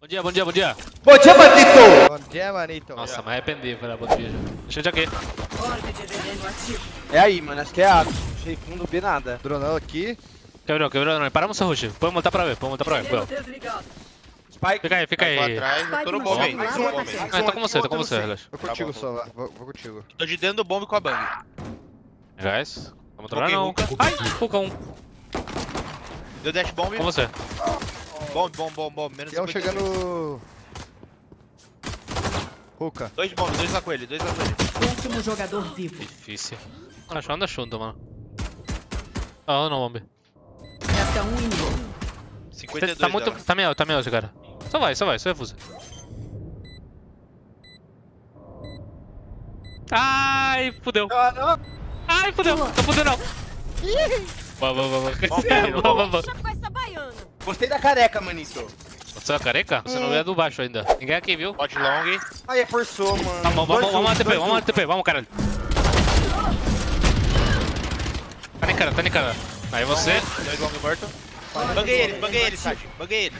Bom dia, bom dia, bom dia. Bom dia, manito. Bom dia, manito. Nossa, me arrependi, velho. Bom dia. Deixa eu de aqui. É aí, mano. Acho que é A. Não sei fundo, B nada. Dronão aqui. Quebrou, quebrou. Não. Paramos o rush. Pode montar pra ver, pode montar pra ver. Spike. Fica aí, fica aí. Atrás, tô no bomb aí. Tô com você, relaxa. Vou contigo, só lá. Vou contigo. Tô de dentro do bomb com a bang. Guys. Vamos trocar não. Ai, Hulk 1. Deu dash bomb. Com você. Bom, menos um chegando. Ruka. Dois bombs, dois lá com ele, dois lá com ele. Último jogador vivo. Difícil. Mano, anda junto, mano. Ah, não, bomb. Resta um inimigo. 52. Tá muito. Tá meio alto, cara. Só vai, só vai fusa. Ai, fudeu. Ai, fudeu. Tô fudendo não. Vamos. Gostei da careca, manito. Você é a careca? Você não é do baixo ainda. Ninguém aqui, viu? Pode long. Aí, forçou, mano. Tá bom, vamos ATP, vamos ATP, vamos, caralho. Tá nem cara. Aí você. Dois long morto. Banguei ele, Sati. Banguei ele.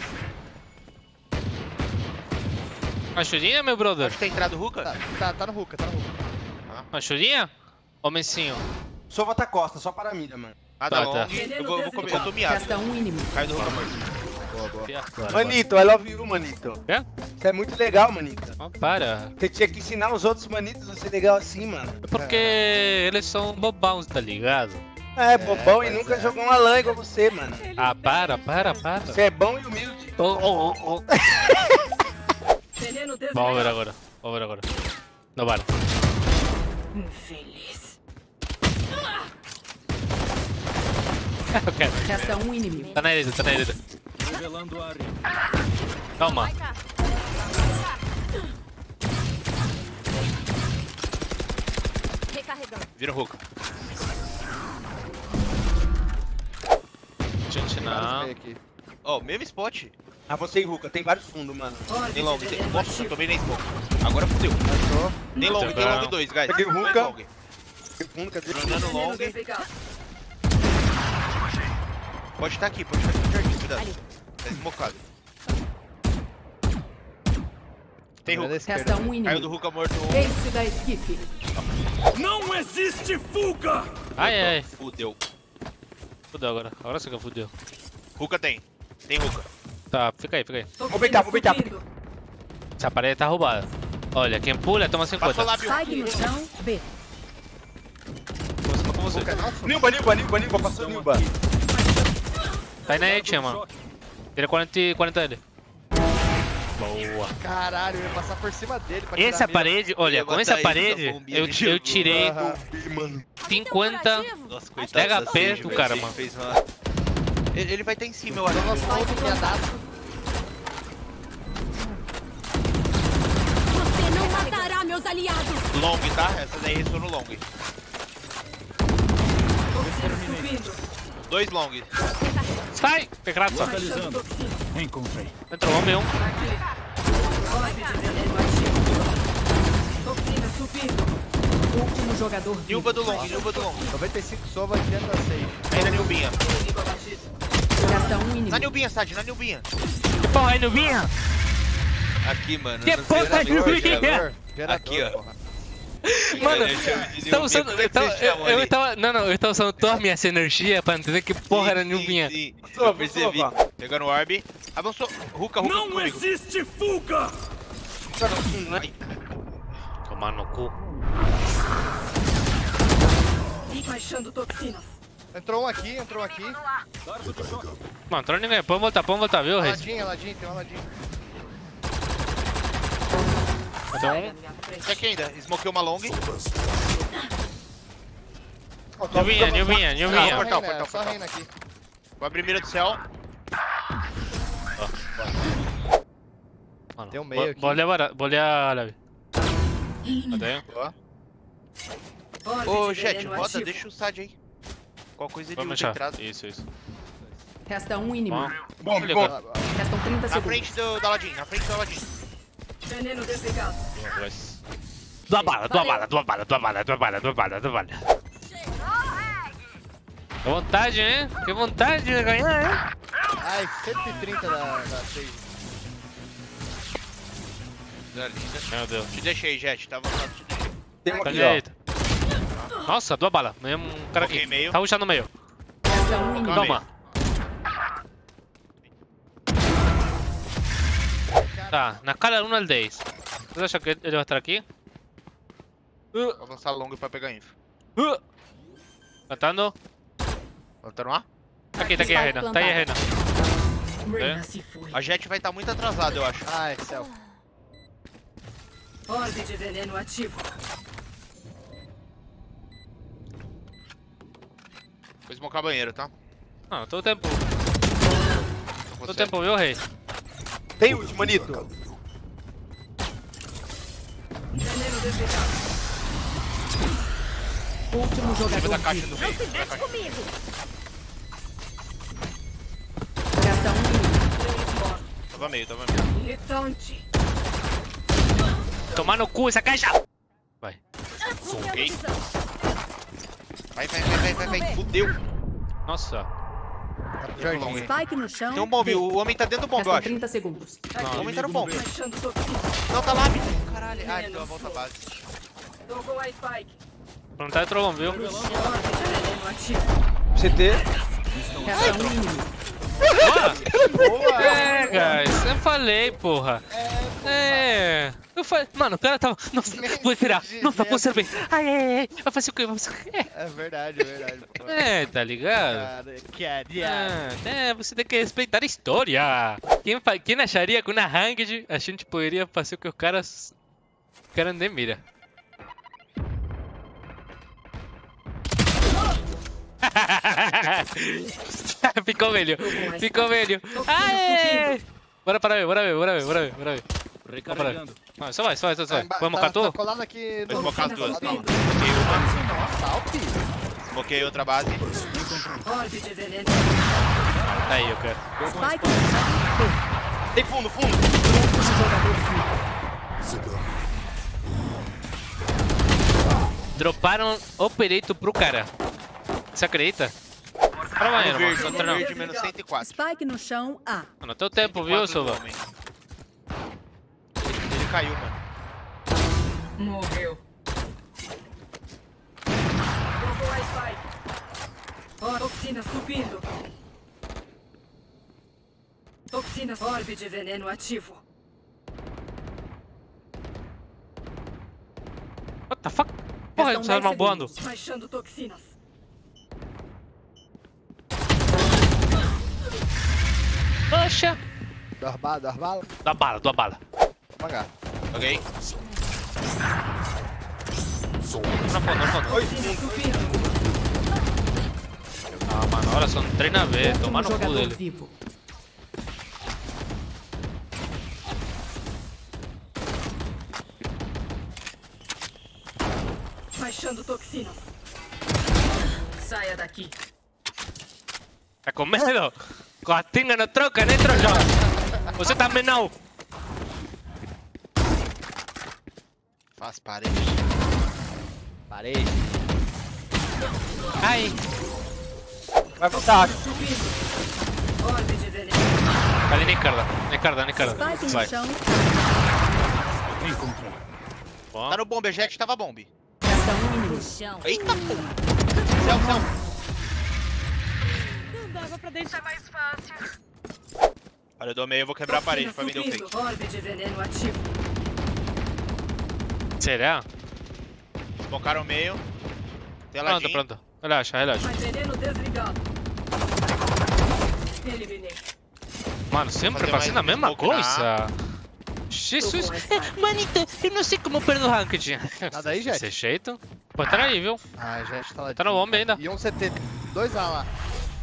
Uma churinha, meu brother? Acho que tá entrado o Ruka. Tá no Ruka. Uma churinha? Homencinho. Só volta a costa, só para a mira, mano. Ah, tá. Eu vou comer, eu tô miado. Cai do rola, boa. Manito, I love you, manito. É? Você é muito legal, manito. Oh, para. Você tinha que ensinar os outros manitos a ser legal assim, mano. Porque eles são bobão, tá ligado? É, bobão e nunca jogou uma lã igual você, mano. Ah, para. Você é bom e humilde. Oh. Vamos ver agora. Não vale. Infeliz. Okay. Resta um inimigo. Tá na herida. Revelando a área. Calma. Recarregando. Vira o Hulk. Gente, não. Ó, mesmo spot. Ah, você e Hulk, tem vários fundos, mano. Tem long, tem. Nossa, tomei nem spawn. Agora fodeu. Tem long 2, guys. Peguei o Hulk. Jogando long. Pode estar aqui, Jorginho, cuidado. Ali. Tá esmocado. Tem Hulk. Resta um inimigo. Caiu do Hulk morto. Esse da equipe. Não existe fuga! Ai. Fudeu agora. Agora sim que fudeu. Hulk tem. Tem Hulk. Tá, fica aí. Vou beitar. Essa parede tá roubada. Olha, quem pula toma 50. Sai, B. Como você? Nilba, passou Nilba. Tá indo aí, tia, mano. Vira 40 ele. Boa. Caralho, eu ia passar por cima dele. Essa parede, olha, com essa parede eu tirei 50 HP do cara, mano. Ele vai estar em cima, eu acho. Você não matará meus aliados. Long, tá? Essa daí restou no long. Dois long. Sai! Teclado só. Encontrei. Entrou um meu. Último jogador. Nilba do long. 95 só, vai 86. Aí na Nilbinha. Na Nilbinha, Sad. Que porra aí, Nilbinha? Aqui, mano. Que porra, Nilbinha? Aqui, ó. Mano, eu tava usando toda minha energia pra entender que porra era Nilbinha. Eu percebi. Pegando o orb, avançou. Ruka. Não existe fuga! Tomar no cu. Entrou um aqui. Mano, entrou ninguém. Vamos voltar, viu, Reis? Ladinho, tem um ladinho. Tem aqui ainda, smokei uma long. Nilbinha. Portal. Aqui. Vou abrir mira do céu. Mano, tem um meio aqui. Bolha árabe. Cadê? Ô, Jet, roda, deixa o Sad aí. Qualquer coisa ele usa entrada. Isso. Resta um inimigo. Bom. Restam 30 segundos. Na frente do Aladdin. Veneno desligado. Tua bala. Que vontade, hein? Que vontade de ganhar, hein? Ai, 130 da 6. Não, meu Deus. Te deixei, Jet. Tava lá, te deixei. Tem um aqui, ó. Nossa, duas balas. Um cara aqui. Meio. Tá um já no meio. Toma. Tá, na cara 1 L10. Vocês acham que ele vai estar aqui? Vou avançar longo pra pegar info. Plantando. Plantando A? Tá aqui a Reyna. Tá aí a Reyna. A Jet vai estar muito atrasada, eu acho. Ai, céu. Orbe de veneno ativo. Vou esmocar banheiro, tá? Não, tô o tempo. Tô o tempo, viu, Rei? Tem ult, manito. Último jogador da caixa do Rei. Tava meio, tava meio. Tomar no cu essa caixa! Vai. Soguei. Vai. Fudeu. Nossa. Spike no chão. Tem um bombe, o homem tá dentro do bombe, eu acho. 30 segundos. Não, o homem tá no bombe. Não, tá lá, bicho. Caralho. Ah, ele deu a volta à base. Tocou a Spike. Não tá entrou, viu? CT. Boa! É, guys, eu falei, porra. É. Eu falei, mano, o cara tava. Nossa, vou tirar. Nossa, pulseira bem. Ai. Vai fazer o quê? É verdade, é verdade. Porra. É, tá ligado? É, você tem que respeitar a história. Quem acharia que na ranked a gente poderia fazer o que o cara. O cara nem mira. Ficou velho, ficou velho. Aê! Bora ver. Recarregando. Não, só vai. Vamos mocar tudo? Vou mocar tudo. Moquei outra base. Aí, eu quero. Tem fundo. Droparam Operator pro cara. Você acredita? Para amanhã, verde, mano. Não. Verde, menos 104. Spike no chão, A. Mano, teu tempo, viu, Sova? Ele caiu, mano. Morreu. Morreu a Spike. Ó, toxina subindo. Toxina, orbe de veneno ativo. What the fuck? Porra, eles estão bombando. Baixando toxinas. Poxa! Dá bala. Apagar. Joguei. Não. Oi! Ah, mano, olha só, não treina a ver. Tomar no cu dele. Vivo. Baixando toxinas. Saia daqui. Tá com medo? Cotinga não troca, nem troca. Você também não. Faz parede. Aí. Vai voltar. Ali nem carda. Vai. Tá no bombe, a Jet tava bombe. Eita porra. Céu. Dava pra deixar mais fácil. Olha, eu dou meio, eu vou quebrar a parede pra mim dar o fake. Será? Esbocaram o meio. Tem ela aqui. Pronto. Relaxa. Mano, sempre fazendo a mesma coisa. Jesus. Manita, eu não sei como perder o ranked. Nada aí, Jet. Desse jeito. Pô, tá aí, viu? Ah, Jet tá lá. Tá no bombe ainda. E um CT. 2A lá.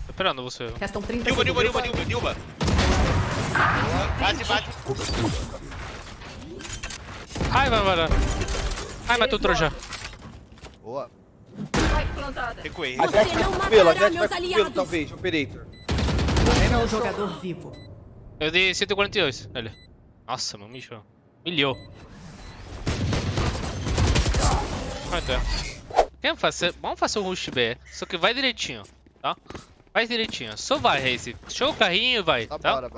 Esperando você. Restam 30 segundos. Dilma. Bate. Ai, vai. Ai, matou o trouxa. Boa. Recuei. A Jet vai pelo, talvez. Operator. É um jogador vivo. Eu dei 142. Olha. Nossa, mano, bicho. Milhou. Vai ter. Vamos fazer o rush B. Só que vai direitinho, tá? Faz direitinho, só vai, Raze. Show o carrinho e vai, tá? Bora.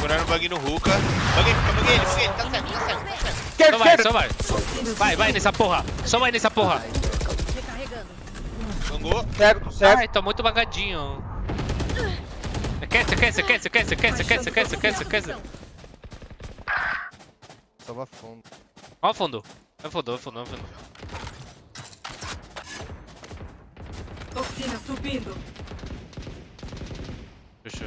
Segurando o bug no Ruka. Bug ele, tá certo. Só vai nessa porra. Recarregando. Bangou. Cego. Ai, tô muito vagadinho. Você quer. Tava fundo. Ó o fundo. Não afundou. Toxina subindo. Fechou.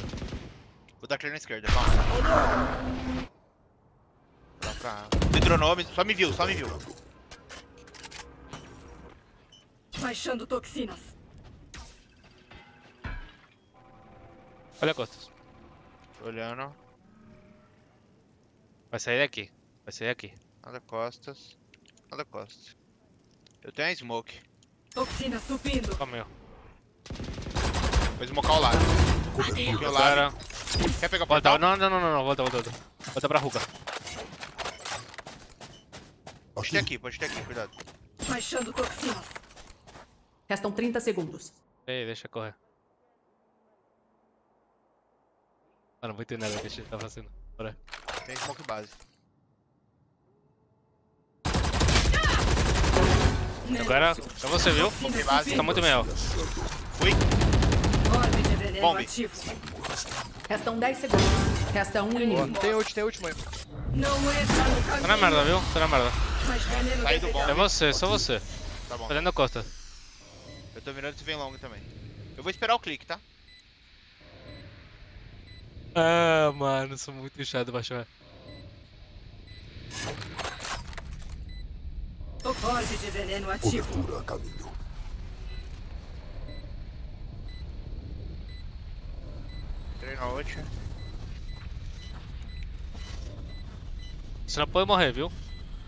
Vou dar clear na esquerda, calma. Me dronou, só me viu. Baixando toxinas. Olha costas. Tô olhando. Vai sair daqui. Nada costas. Eu tenho a smoke. Toxina subindo. Calma aí. Vou smocar o lado. Smoke o lado. Quer pegar o portal? Não. Volta. Volta pra Ruka. Pode ter aqui, cuidado. Baixando toxinas. Restam 30 segundos. Ei, deixa correr. Mano, não vou entender nada, deixa ele tá fazendo. Bora. Tem smoke base. Agora, já você viu? Smoke base. Tá muito melhor. Fui. Bombe. Restam 10 segundos. Resta um inimigo. Tem último aí. Tá na merda, viu? Sai do bombe. É você, só você. Tá bom. Tô olhando a costa. Eu tô mirando se vem longo também. Eu vou esperar o clique, tá? Ah, mano, sou muito inchado, baixou. Orbe de veneno ativo. Cobertura a caminho. Entrei na ult. Você não pode morrer, viu?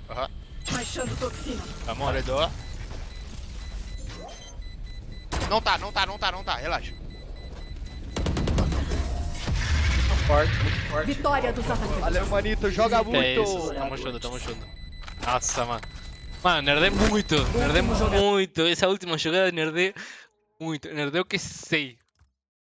Aham. Baixando toxina. Tá morredor. Não tá, relaxa. Muito forte. Vitória dos atacantes. Valeu, manito, joga muito. É isso, tamo chutando. Nossa, mano. Mano, nerdei muito. Essa última jogada nerdei muito. Nerdei o que sei.